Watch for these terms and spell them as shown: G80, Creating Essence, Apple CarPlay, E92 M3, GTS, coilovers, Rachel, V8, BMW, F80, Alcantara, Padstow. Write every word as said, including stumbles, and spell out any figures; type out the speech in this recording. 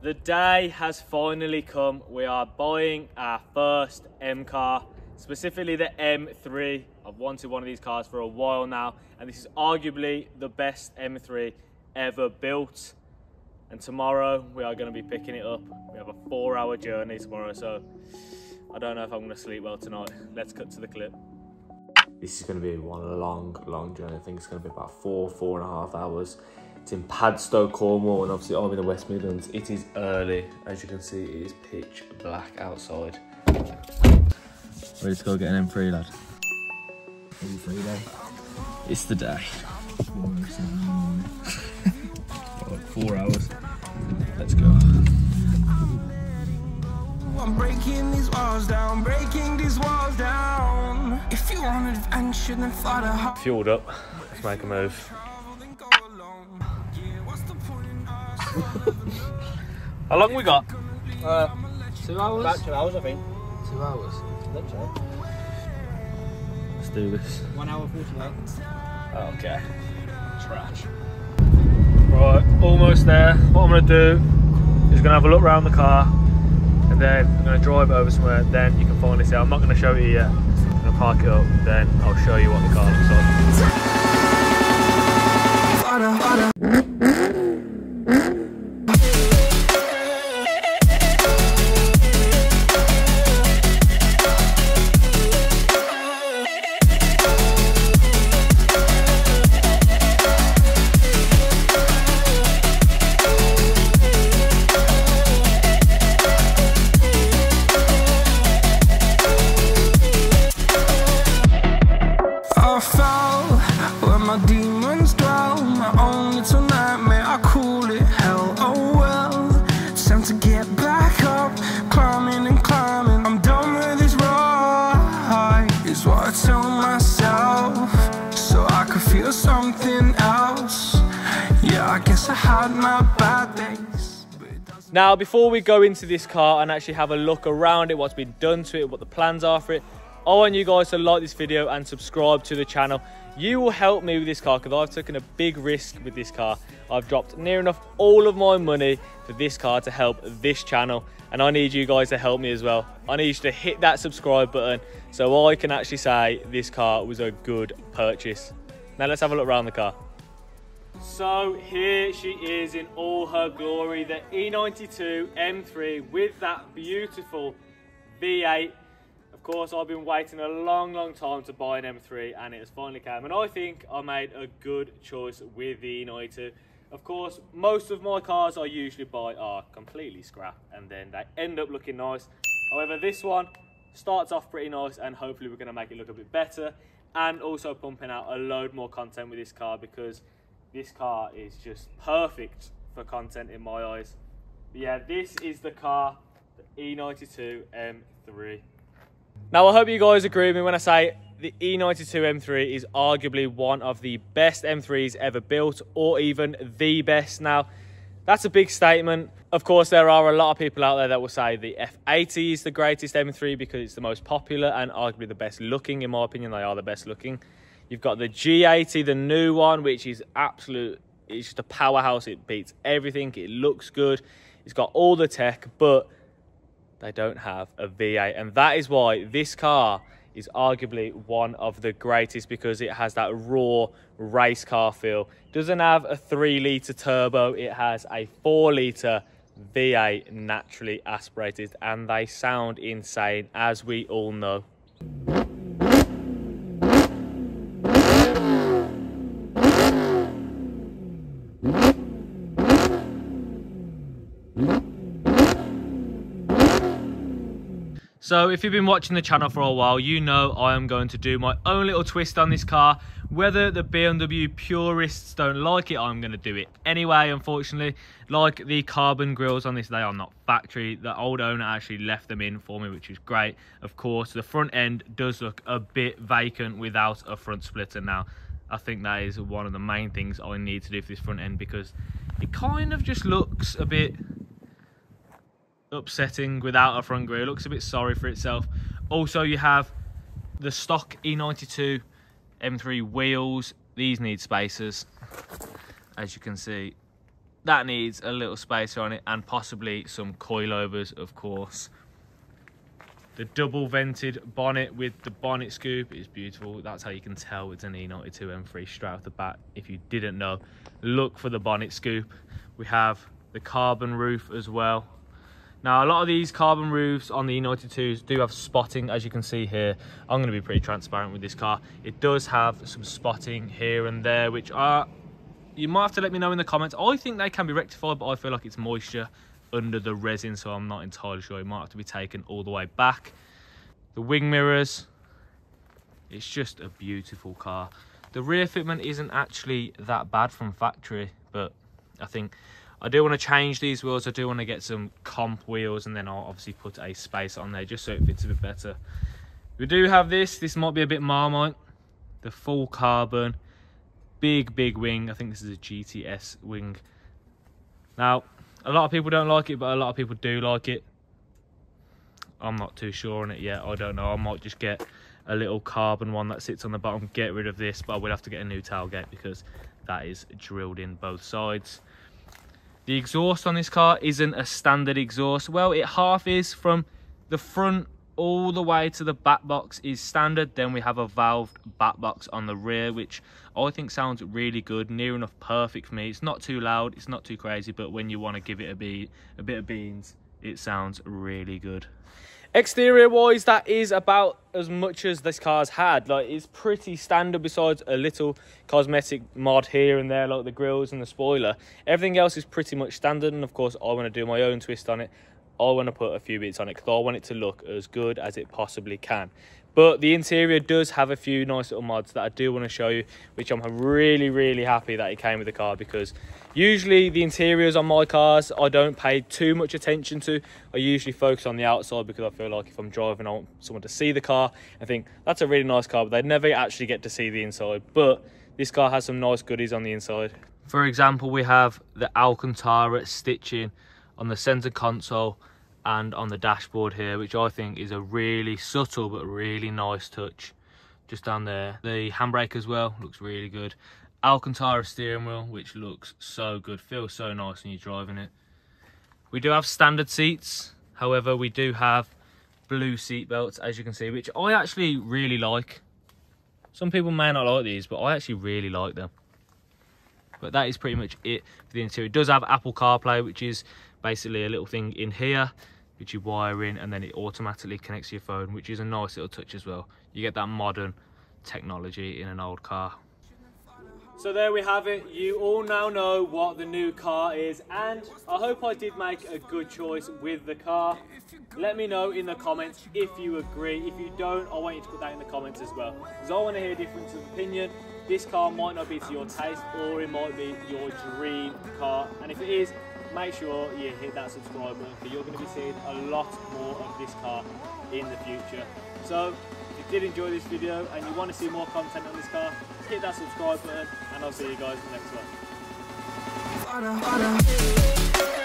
The day has finally come. We are buying our first M car, specifically the M three. I've wanted one of these cars for a while now, and this is arguably the best M three ever built. And tomorrow we are going to be picking it up. We have a four hour journey tomorrow, so I don't know if I'm going to sleep well tonight. Let's cut to the clip. This is going to be one long, long journey. I think it's going to be about four, four and a half hours. It's in Padstow, Cornwall, and obviously I'm in the West Midlands. It is early. As you can see, it is pitch black outside. Ready to go get an M three, lad? M three day. It's the day. Like four hours. Let's go. I'm breaking these walls down, breaking these walls down. If you want adventure, then fly to home. Fueled up. Let's make a move. How long we got? Uh, two hours. About two hours, I think. Two hours. Literally. Let's do this. One hour forty-eight. Okay. Trash. Right, almost there. What I'm gonna do is gonna have a look around the car, and then I'm gonna drive over somewhere. Then you can finally see. I'm not gonna show you yet. I'm gonna park it up. Then I'll show you what the car looks like. Now, before we go into this car and actually have a look around it, what's been done to it, what the plans are for it, I want you guys to like this video and subscribe to the channel. You will help me with this car because I've taken a big risk with this car. I've dropped near enough all of my money for this car to help this channel, and I need you guys to help me as well. I need you to hit that subscribe button so I can actually say this car was a good purchase. Now let's have a look around the car. So here she is in all her glory, the E ninety-two M three with that beautiful V eight. Of course, I've been waiting a long, long time to buy an M three, and it has finally come. And I think I made a good choice with the E ninety-two. Of course, most of my cars I usually buy are completely scrap, and then they end up looking nice. However, this one starts off pretty nice, and hopefully we're going to make it look a bit better. And also pumping out a load more content with this car, because this car is just perfect for content in my eyes. But yeah, this is the car, the E ninety-two M three. Now, I hope you guys agree with me when I say the E ninety-two M three is arguably one of the best M threes ever built, or even the best. Now, that's a big statement. Of course, there are a lot of people out there that will say the F eighty is the greatest M three because it's the most popular and arguably the best looking. In my opinion, they are the best looking. You've got the G eighty, the new one, which is absolute, it's just a powerhouse. It beats everything. It looks good. It's got all the tech, but they don't have a V eight. And that is why this car is arguably one of the greatest, because it has that raw race car feel. It doesn't have a three litre turbo. It has a four litre V eight, naturally aspirated, and they sound insane, as we all know. So if you've been watching the channel for a while, you know I am going to do my own little twist on this car. Whether the B M W purists don't like it, I'm going to do it anyway, unfortunately. Like the carbon grills on this, they are not factory. The old owner actually left them in for me, which is great. Of course, the front end does look a bit vacant without a front splitter now. I think that is one of the main things I need to do for this front end, because it kind of just looks a bit upsetting without a front grille. It looks a bit sorry for itself. Also, you have the stock E ninety-two M three wheels. These need spacers, as you can see. that needs a little spacer on it and possibly some coilovers, of course. The double vented bonnet with the bonnet scoop is beautiful. That's how you can tell it's an E ninety-two M three straight off the bat. If you didn't know, look for the bonnet scoop. We have the carbon roof as well. Now, a lot of these carbon roofs on the E ninety-twos do have spotting, as you can see here. I'm going to be pretty transparent with this car. It does have some spotting here and there, which are, you might have to let me know in the comments. I think they can be rectified, but I feel like it's moisture under the resin, so I'm not entirely sure. It might have to be taken all the way back. The wing mirrors, it's just a beautiful car. The rear fitment isn't actually that bad from factory, but I think I do want to change these wheels. I do want to get some comp wheels, and then I'll obviously put a spacer on there just so it fits a bit better. We do have this this might be a bit Marmite, the full carbon, big big wing. I think this is a G T S wing. Now, a lot of people don't like it, but a lot of people do like it. I'm not too sure on it yet. I don't know. I might just get a little carbon one that sits on the bottom, get rid of this, but I will have to get a new tailgate because that is drilled in both sides. The exhaust on this car isn't a standard exhaust. Well, it half is. From the front all the way to the back box is standard. Then we have a valved back box on the rear, which I think sounds really good, near enough perfect for me. It's not too loud, it's not too crazy, but when you want to give it a beat, a bit of beans, it sounds really good. Exterior wise, that is about as much as this car's had. Like, it's pretty standard besides a little cosmetic mod here and there, like the grills and the spoiler. Everything else is pretty much standard, and of course I want to do my own twist on it. I want to put a few bits on it because I want it to look as good as it possibly can. But the interior does have a few nice little mods that I do want to show you, which I'm really, really happy that it came with the car, because usually the interiors on my cars I don't pay too much attention to. I usually focus on the outside because I feel like if I'm driving, I want someone to see the car and think, that's a really nice car, but they never actually get to see the inside. But this car has some nice goodies on the inside. For example, we have the Alcantara stitching on the center console and on the dashboard here, which I think is a really subtle but really nice touch. Just down there, the handbrake as well looks really good. Alcantara steering wheel, which looks so good, feels so nice when you're driving it. We do have standard seats, however we do have blue seat belts, as you can see, which I actually really like. Some people may not like these, but I actually really like them. But that is pretty much it for the interior. It does have Apple CarPlay, which is basically a little thing in here which you wire in and then it automatically connects to your phone, which is a nice little touch as well. You get that modern technology in an old car. So there we have it. You all now know what the new car is, and I hope I did make a good choice with the car. Let me know in the comments if you agree. If you don't, I want you to put that in the comments as well, because I want to hear a difference of opinion. This car might not be to your taste, or it might be your dream car, and if it is, make sure you hit that subscribe button because you're going to be seeing a lot more of this car in the future. So if you did enjoy this video and you want to see more content on this car, hit that subscribe button, and I'll see you guys in the next one.